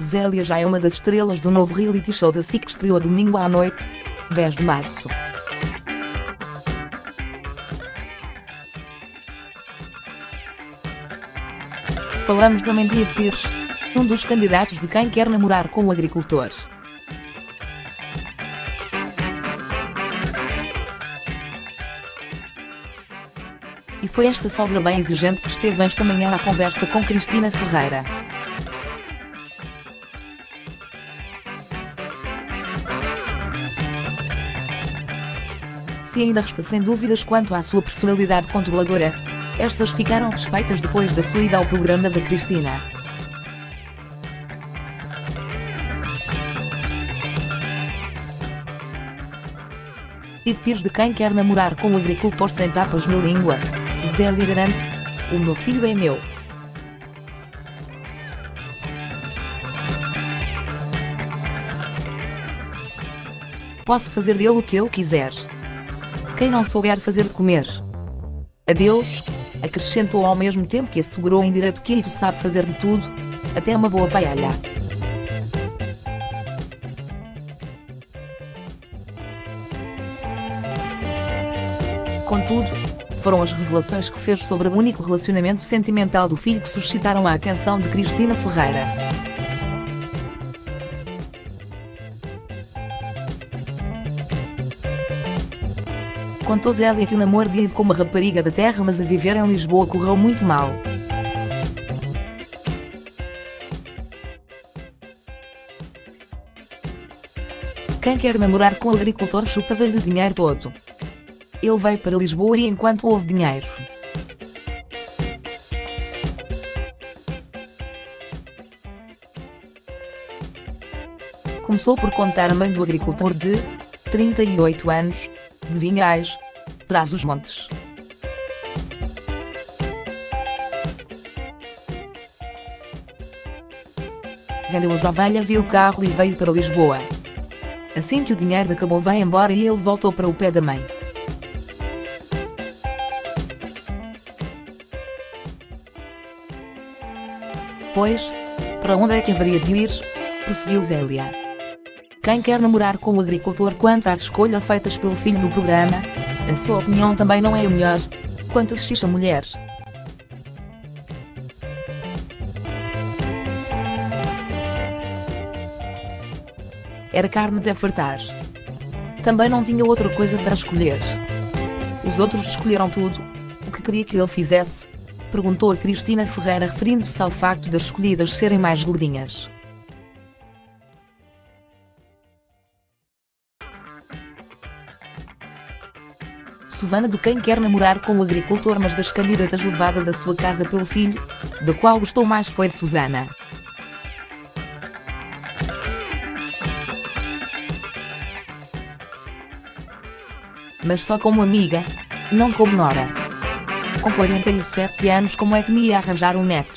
Zélia já é uma das estrelas do novo reality show da SIC que estreou domingo à noite, 10 de março. Falamos também de Ivo Pires, um dos candidatos de Quem Quer Namorar com o Agricultor. E foi esta sogra bem exigente que esteve esta manhã à conversa com Cristina Ferreira. Se ainda resta sem dúvidas quanto à sua personalidade controladora, estas ficaram desfeitas depois da sua ida ao programa da Cristina. Ivo Pires de Quem Quer Namorar com o Agricultor sem papas na língua. Zélia garante: o meu filho é meu. Posso fazer dele o que eu quiser. Quem não souber fazer de comer. Adeus, acrescentou ao mesmo tempo que assegurou em direto que Ivo sabe fazer de tudo, até uma boa paella. Contudo, foram as revelações que fez sobre o único relacionamento sentimental do filho que suscitaram a atenção de Cristina Ferreira. Contou Zélia que o namoro de Ivo com uma rapariga da terra, mas a viver em Lisboa, correu muito mal. Quem quer namorar com o agricultor chutava-lhe dinheiro todo. Ele veio para Lisboa e enquanto houve dinheiro. Começou por contar a mãe do agricultor de 38 anos, de Vinhais, Trás-os-Montes. Vendeu as ovelhas e o carro e veio para Lisboa. Assim que o dinheiro acabou, vai embora e ele voltou para o pé da mãe. Pois, para onde é que haveria de ir? Prosseguiu Zélia. Quem quer namorar com o agricultor quanto às escolhas feitas pelo filho no programa, a sua opinião também não é a melhor, quanto a X mulher. Era carne de fartar. Também não tinha outra coisa para escolher. Os outros escolheram tudo. O que queria que ele fizesse? Perguntou a Cristina Ferreira, referindo-se ao facto das escolhidas serem mais gordinhas. Susana do Quem Quer Namorar com o Agricultor, mas das candidatas levadas à sua casa pelo filho, da qual gostou mais foi de Susana. Mas só como amiga, não como nora. Com 47 anos, como é que me ia arranjar um neto?